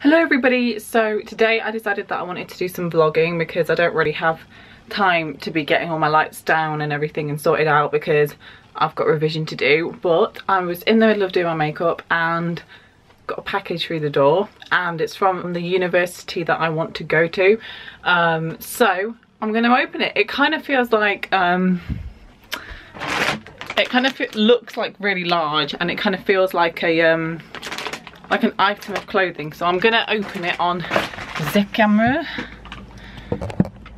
Hello everybody. So today I decided that I wanted to do some vlogging because I don't really have time to be getting all my lights down and everything and sorted out because I've got revision to do. But I was in the middle of doing my makeup and got a package through the door, and it's from the university that I want to go to. So I'm going to open it. It kind of feels like it kind of looks like really large, and it kind of feels like a like an item of clothing. So I'm gonna open it on the camera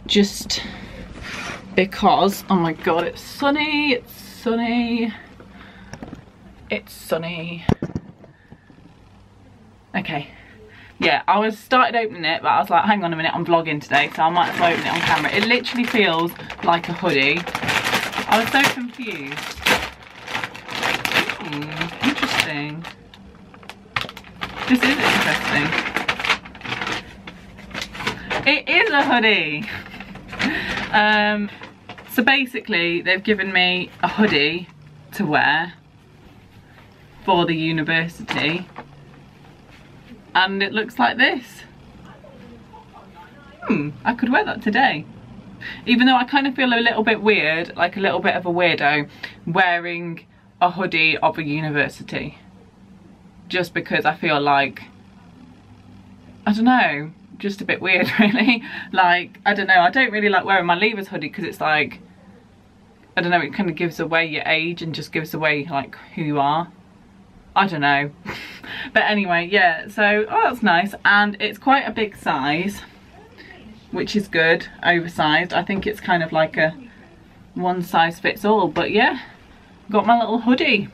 just because, oh my god, it's sunny, it's sunny, it's sunny. Okay, yeah, I was started opening it, but I was like, hang on a minute, I'm vlogging today, so I might as well open it on camera. It literally feels like a hoodie. I was so confused. Ooh, interesting. This is interesting. It is a hoodie. So basically they've given me a hoodie to wear for the university, and it looks like this. I could wear that today. Even though I kind of feel a little bit weird, like a little bit of a weirdo wearing a hoodie of a university. Just because I feel like, I don't know, just a bit weird really. Like, I don't know, I don't really like wearing my Leavers hoodie because it's like, I don't know, it kind of gives away your age and just gives away like who you are. I don't know. But anyway, yeah, so, oh, that's nice. And it's quite a big size, which is good, oversized. I think it's kind of like a one size fits all, but yeah, got my little hoodie.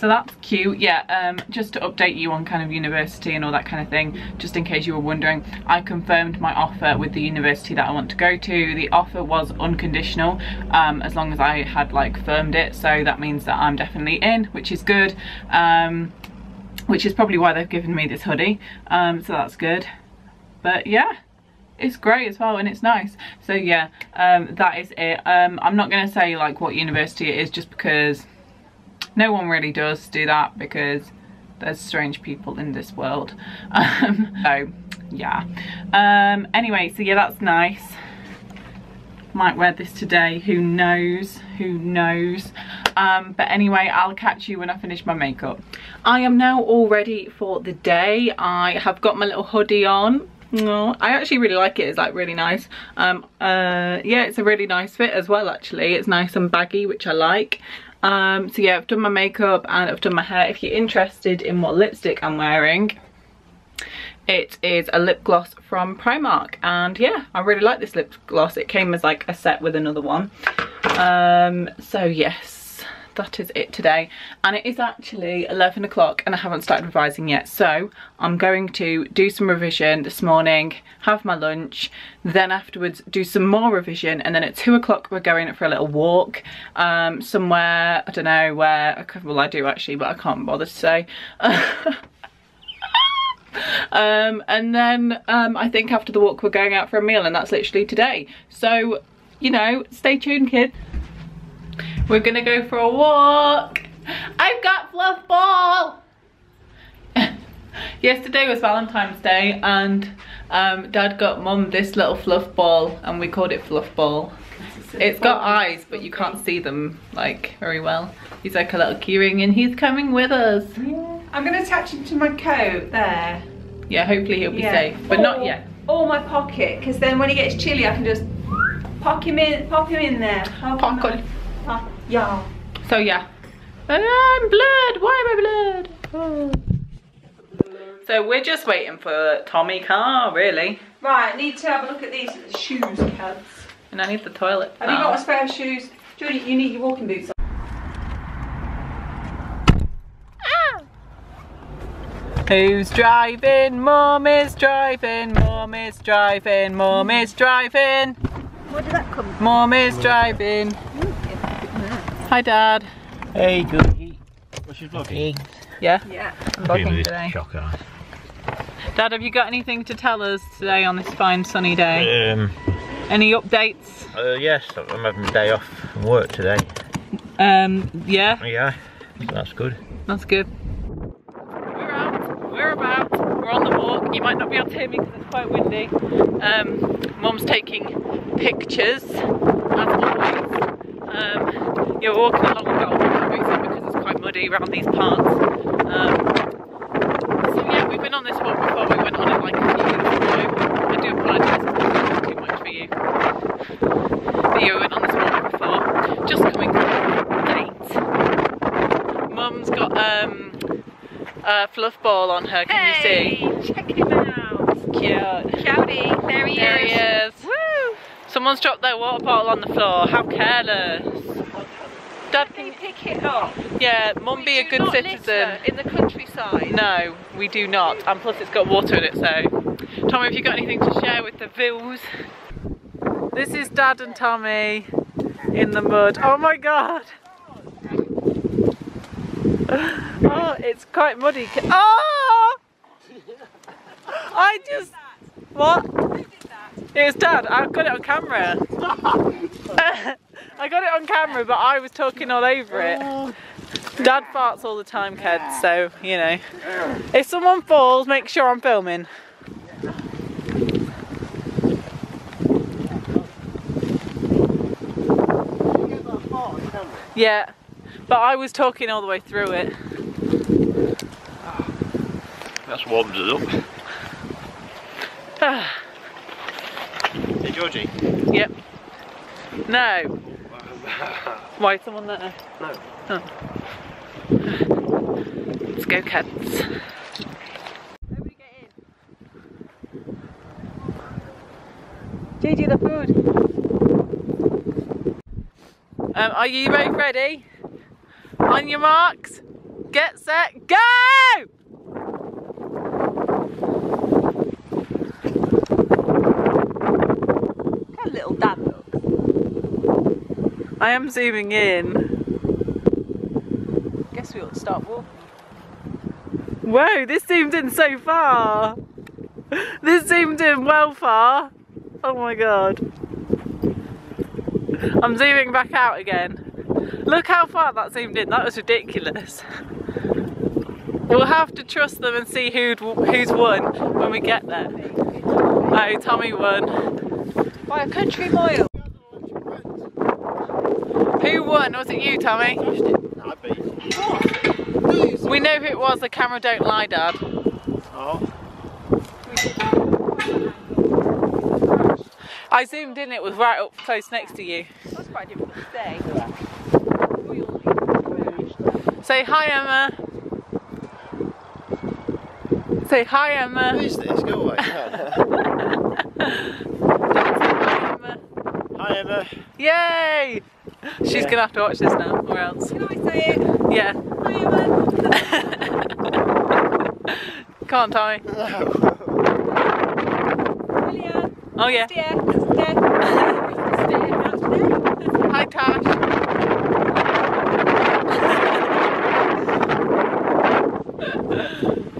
So that's cute, yeah. Just to update you on kind of university and all that kind of thing, just in case you were wondering, I confirmed my offer with the university that I want to go to. The offer was unconditional, as long as I had like firmed it, so that means that I'm definitely in, which is good, which is probably why they've given me this hoodie, so that's good. But yeah, it's great as well, and it's nice. So yeah, that is it. I'm not going to say like what university it is, just because no one really does do that, because there's strange people in this world. So yeah, anyway, so yeah, that's nice. Might wear this today, who knows, who knows. But anyway, I'll catch you when I finish my makeup. I am now all ready for the day. I have got my little hoodie on. No, I actually really like it. It's like really nice. Yeah, it's a really nice fit as well actually. It's nice and baggy, which I like. So yeah, I've done my makeup and I've done my hair. If you're interested in what lipstick I'm wearing, it is a lip gloss from Primark, and yeah, I really like this lip gloss. It came as like a set with another one. So yes, that is it today, and it is actually 11 o'clock and I haven't started revising yet, so I'm going to do some revision this morning, have my lunch, then afterwards do some more revision, and then at 2 o'clock we're going for a little walk somewhere. I don't know where. Well, I do actually, but I can't bother to say. And then I think after the walk we're going out for a meal, and that's literally today. So you know, stay tuned kids. We're gonna go for a walk. I've got fluff ball. Yesterday was Valentine's Day, and Dad got Mum this little fluff ball, and we called it fluff ball. It's got eyes, but you can't see them like very well. He's like a little keyring, and he's coming with us. Yeah. I'm gonna attach him to my coat there. Yeah, hopefully he'll be safe, but not yet. Or my pocket, because then when he gets chilly, I can just pop him in there. Yeah. So yeah, I'm blurred. Why am I blurred? Oh. So we're just waiting for Tommy Carr, really. Right, need to have a look at these shoes, kids. And I need the toilet. Have you got a spare shoes? Judy, you need your walking boots on. Who's driving? Mum is driving. Mum is driving. Mum is driving. Where did that come from? Mum is driving. Hi Dad. Hey Googie. What's your vlogging? Yeah? Yeah. I'm vlogging today. Shocker. Dad, have you got anything to tell us today on this fine sunny day? Any updates? Yes, I'm having a day off from work today. Yeah? Yeah, that's good. That's good. We're out. We're about. You might not be able to hear me because it's quite windy. Mum's taking pictures, as always. You're walking along the road because it's quite muddy around these parts. So yeah, we've been on this walk before. We went on it like a few years ago. I do apologise if it's too much for you. But yeah, we went on this walk before. Just coming late. Mum's got a fluff ball on her. Can you see? Check him out. Cute. Cloudy. There he is. There he is. Woo! Someone's dropped their water bottle on the floor. How careless. Dad, can you pick it up? Yeah, Mum, be a good citizen. In the countryside. No, we do not. And plus, it's got water in it. So, Tommy, have you got anything to share with the views? This is Dad and Tommy in the mud. Oh my God! Oh, it's quite muddy. Oh! I just what? It was Dad. I've got it on camera. I got it on camera, but I was talking all over it. Dad farts all the time, kids, so, you know. If someone falls, make sure I'm filming. Yeah, but I was talking all the way through it. That's warmed it up. Hey, Georgie. Yep. No. Why is someone there? No. Oh. Let's go, cats. Nobody get in. Gigi, the food. Are you both ready? On your marks, get set, go! Look how little Dad looks. I am zooming in. Guess we ought to start walking. Whoa, this zoomed in so far. This zoomed in well far. Oh my God. I'm zooming back out again. Look how far that zoomed in. That was ridiculous. We'll have to trust them and see who's won when we get there. Oh, Tommy won. By a country mile. Who won? Was it you, Tommy? We know who it was. The camera don't lie, Dad. Oh. I zoomed in. It was right up close next to you. That's quite a different mistake. Say hi, Emma. Say hi, Emma. Who is this? Go away. Hi, Emma. Hi, Emma. Yay! She's gonna have to watch this now, or else. Can I say it? Yeah. Hi, Emma. Can't I? No. Oh yeah. Hi, Tash.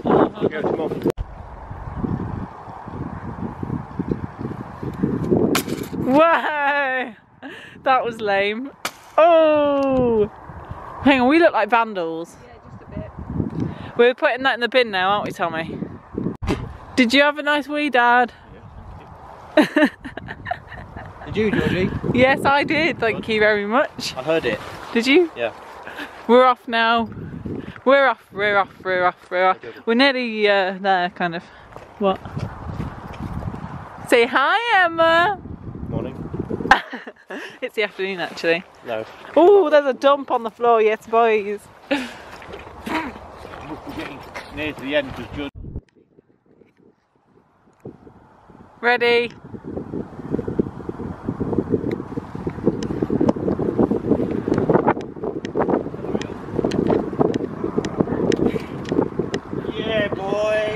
I'll go to Mum. Whoa! That was lame. Oh! Hang on, we look like vandals. Yeah, just a bit. We're putting that in the bin now, aren't we, Tommy? Did you have a nice wee, Dad? Yeah, thank you. Did you, Georgie? Yes, I did. Thank you very much. I heard it. Did you? Yeah. We're off now. We're off, we're off, we're off, we're off. We're nearly there, kind of. What? Say hi, Emma. Morning. It's the afternoon actually. No. Oh, there's a dump on the floor, yes boys. We're getting near to the end because George. Ready? Yeah, boy.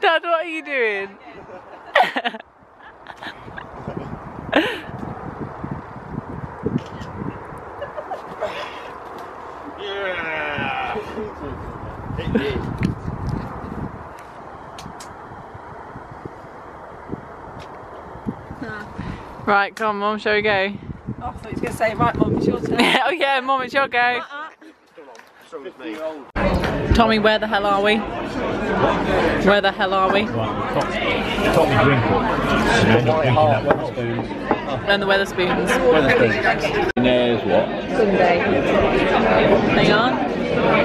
Dad, what are you doing? Yeah. Right, come on Mum, shall we go? Oh, I thought you were going to say, right Mum, it's your turn. Oh yeah, Mum, it's your go. Tommy, where the hell are we? Where the hell are we? And the Wetherspoons. Millionaires what? Sunday. They are?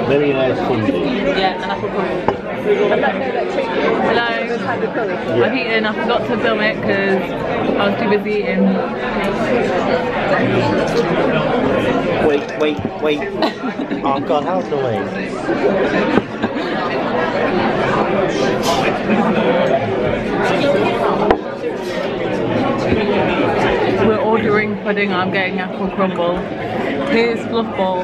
Millionaires Sunday. Yeah, and apple pie. Hello. I've eaten, I forgot to film it because I was too busy eating. Wait. Oh god, how's the way? We're ordering pudding, I'm getting apple crumble. Here's fluff ball.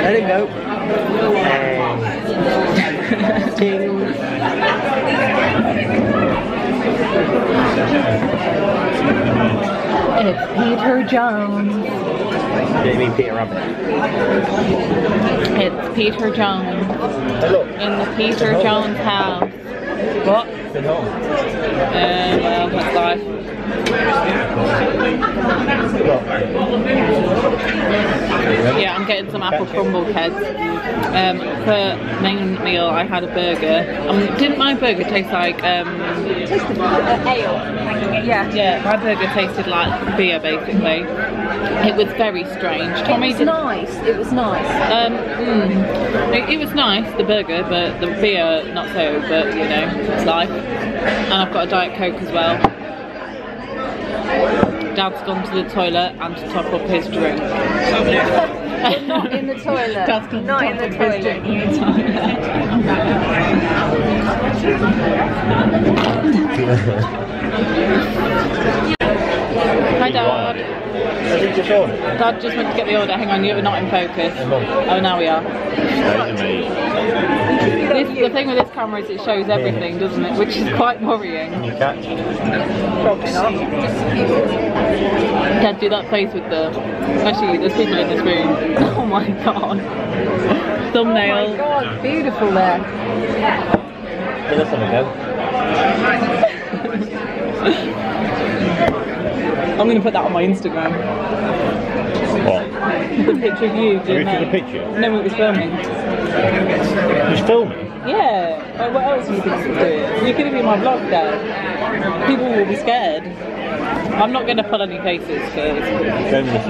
Let him go. It's Peter Jones. You mean Peter Rabbit? It's Peter Jones. Hello. In the Peter Jones house. What? Well, that's life. Yeah, I'm getting some apple crumble, kids. For main meal, I had a burger. Didn't my burger taste like it tasted like ale? Yeah. My burger tasted like beer, basically. It was very strange. Tommy, it was nice. It was nice, the burger, but the beer not so. But you know, it's life. And I've got a Diet Coke as well. Dad's gone to the toilet and to top up his drink. Not in the toilet. Dad's gone not to top in the up toilet. His drink in the toilet. Hi Dad. Dad just went to get the order. Hang on, you're not in focus. Oh, now we are. The thing with this camera is it shows everything, doesn't it? Which is quite worrying. Probably not. Dad, do that face with the... Actually, there's people in this room. Oh my god. Thumbnail. Oh my god, beautiful there. Give us something, Dad. I'm going to put that on my Instagram. What? The picture of you, didn't I? The picture? No, it was filming. It was filming? Yeah. Like, what else do you think you could do? You could have been my vlog, Dad. People will be scared. I'm not going to put any faces, so...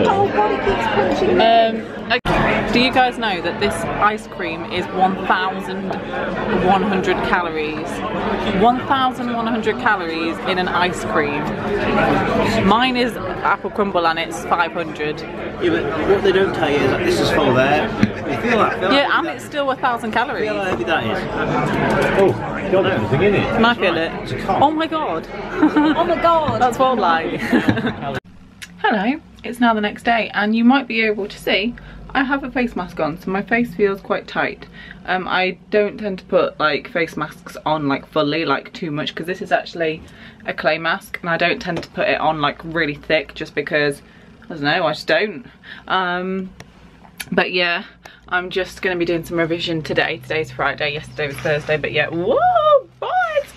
Oh, God, it keeps punching me. Okay. Do you guys know that this ice cream is 1,100 calories? 1,100 calories in an ice cream. Mine is apple crumble and it's 500. Yeah, but what they don't tell you is that this is full there. You feel that? Yeah, and it's still 1,000 calories. Feel how heavy that is. Oh, God, there's nothing in it. Can I feel it? Oh my God. Oh my God. That's wildlife. Hello, it's now the next day and you might be able to see I have a face mask on, so my face feels quite tight. I don't tend to put like face masks on like fully, like too much, because this is actually a clay mask and I don't tend to put it on like really thick just because, I don't know, I just don't. But yeah, I'm just gonna be doing some revision today. Today's Friday, yesterday was Thursday, but yeah, whoa, what?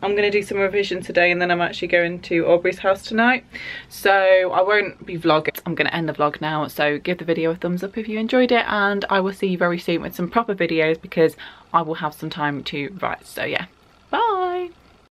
I'm going to do some revision today and then I'm actually going to Aubrey's house tonight. So I won't be vlogging. I'm going to end the vlog now. So give the video a thumbs up if you enjoyed it. And I will see you very soon with some proper videos because I will have some time to write. So yeah, bye.